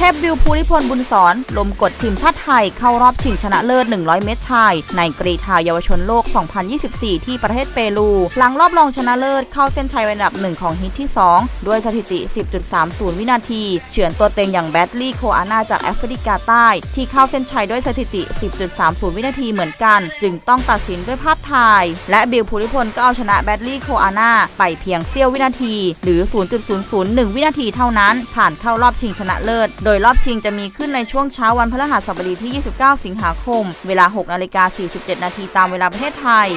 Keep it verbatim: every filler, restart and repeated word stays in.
เทพบิวภูริพลบุญสอนลมกดทีมชาติไทยเข้ารอบชิงชนะเลิศหนึ่งร้อยเมตรชายในกรีฑาเยาวชนโลกสองพันยี่สิบสี่ที่ประเทศเปรูหลังรอบรองชนะเลิศเข้าเส้นชัยอันดับหนึ่งของฮิตที่สองด้วยสถิติ สิบจุดสามศูนย์ วินาทีเฉือนตัวเต็งอย่างแบดลี่โคอานาจากแอฟริกาใต้ที่เข้าเส้นชัยด้วยสถิติ สิบจุดสามศูนย์ วินาทีเหมือนกันจึงต้องตัดสินด้วยภาพถ่ายและบิวภูริพลก็เอาชนะแบดลี่โคอานาไปเพียงเสี้ยววินาทีหรือ ศูนย์จุดศูนย์ศูนย์หนึ่ง วินาทีเท่านั้นผ่านเข้ารอบชิงชนะเลิศโดยรอบชิงจะมีขึ้นในช่วงเช้าวันพฤหัสบดีที่ยี่สิบเก้าสิงหาคมเวลาหกนาฬิกาสี่สิบเจ็ดนาทีตามเวลาประเทศไทย